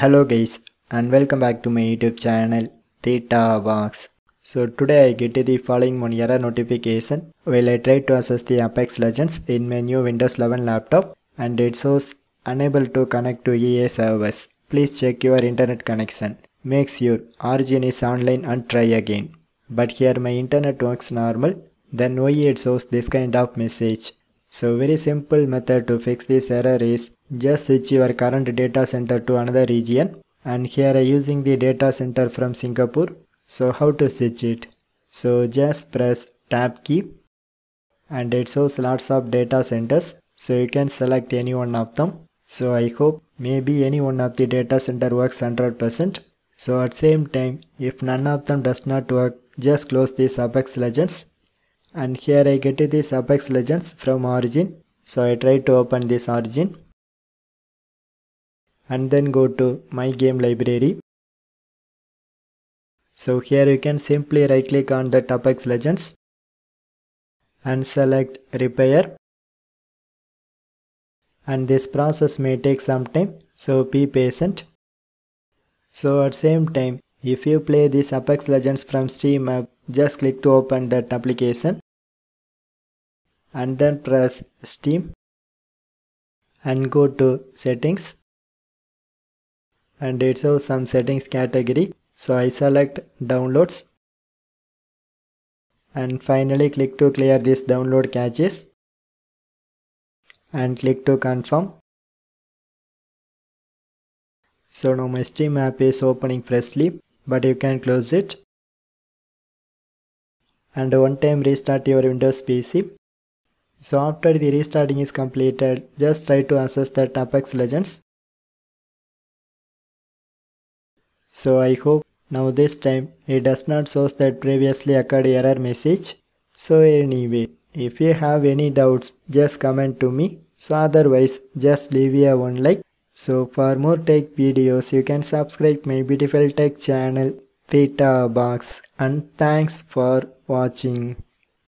Hello guys and welcome back to my YouTube channel THETA Box. So today I get the following one error notification while I try to access the Apex Legends in my new Windows 11 laptop and it shows unable to connect to EA servers. Please check your internet connection. Make sure RGN is online and try again. But here my internet works normal, then why it shows this kind of message. So very simple method to fix this error is just switch your current data center to another region, and here I using the data center from Singapore. So how to switch it? So just press tab key and it shows lots of data centers, so you can select any one of them. So I hope maybe any one of the data center works 100%. So at same time, if none of them does not work, just close this Apex Legends. And here I get this Apex Legends from Origin. So I try to open this Origin. And then go to my game library. So here you can simply right click on that Apex Legends. And select repair. And this process may take some time, so be patient. So at same time, if you play this Apex Legends from Steam app, just click to open that application and then press Steam and go to settings, and it shows some settings category. So I select downloads and finally click to clear this download caches and click to confirm. So now my Steam app is opening freshly, but you can close it. And one time restart your Windows PC. So after the restarting is completed, just try to access that Apex Legends. So I hope now this time it does not show that previously occurred error message. So anyway, if you have any doubts, just comment to me. So otherwise, just leave a one like. So for more tech videos, you can subscribe my beautiful tech channel THETA Box, and thanks for watching.